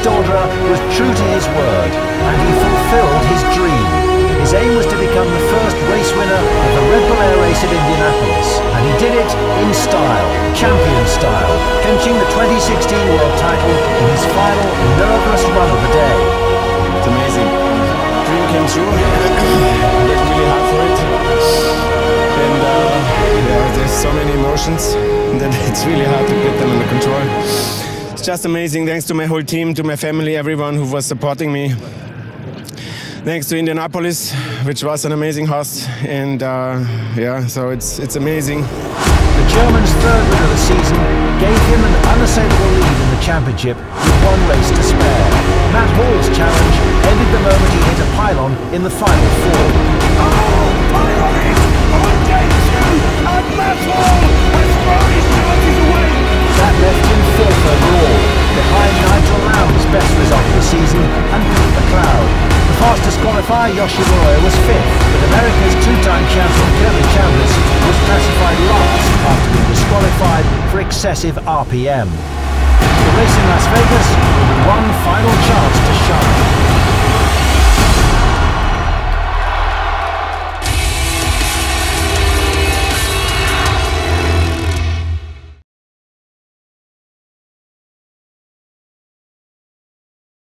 Daughter was true to his word, and he fulfilled his dream. His aim was to become the first race winner of the Red Bull Air Race at Indianapolis, and he did it in style, champion style, clinching the 2016 world title in his final nervous run of the day. It's amazing. Dream came true. Worked really hard for it, and there's so many emotions that it's really hard to get them under control. It's just amazing, thanks to my whole team, to my family, everyone who was supporting me. Thanks to Indianapolis, which was an amazing host, and yeah, so it's amazing. The German's third win of the season gave him an unassailable lead in the championship with one race to spare. Matt Hall's challenge ended the moment he hit a pylon in the final four. Oh, pylon! On day two, and Matt Hall has thrown his penalties away! That left him fourth overall, behind Nigel Lamb's best result of the season and Pete McLeod. The fastest qualifier, Yoshimura, was fifth, but America's two-time champion Kevin Coulter was classified last after being disqualified for excessive RPM. The race in Las Vegas will be one final chance to shine.